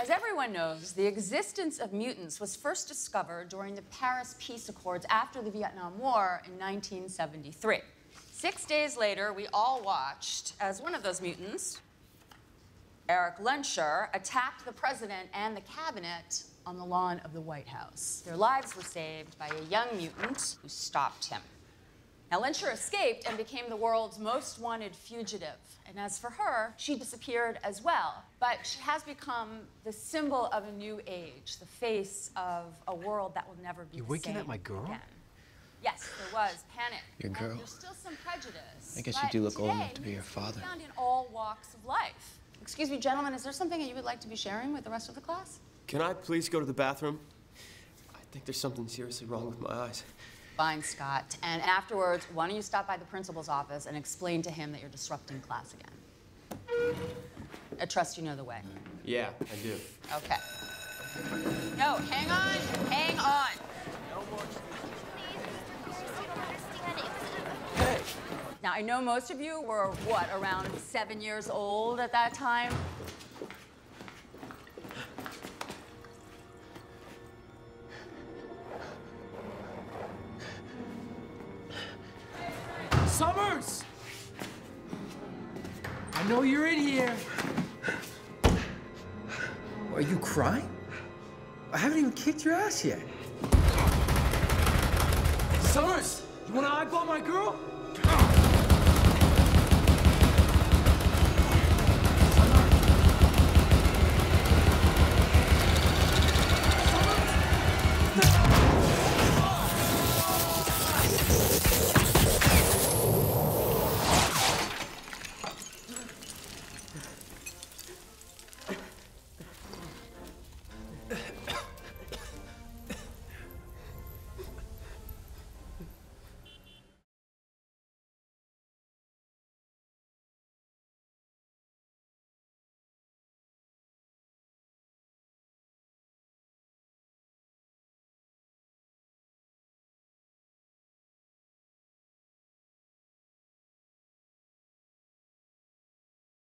As everyone knows, the existence of mutants was first discovered during the Paris Peace Accords after the Vietnam War in 1973. 6 days later, we all watched as one of those mutants, Erik Lehnsherr, attacked the president and the cabinet on the lawn of the White House. Their lives were saved by a young mutant who stopped him. Now, Lehnsherr escaped and became the world's most wanted fugitive. And as for her, she disappeared as well. But she has become the symbol of a new age, the face of a world that will never be the same. You're waking up my girl? Again. Yes, there was panic. Your girl. There's still some prejudice. I guess you do look old enough to be your father. Found in all walks of life. Excuse me, gentlemen, is there something that you would like to be sharing with the rest of the class? Can I please go to the bathroom? I think there's something seriously wrong with my eyes. Fine, Scott. And afterwards, why don't you stop by the principal's office and explain to him that you're disrupting class again? I trust you know the way. Yeah, I do. Okay. No, hang on, hang on. No more excuses. Hey. Now, I know most of you were, what, around 7 years old at that time? Summers! I know you're in here. Are you crying? I haven't even kicked your ass yet. Summers, you wanna eyeball my girl?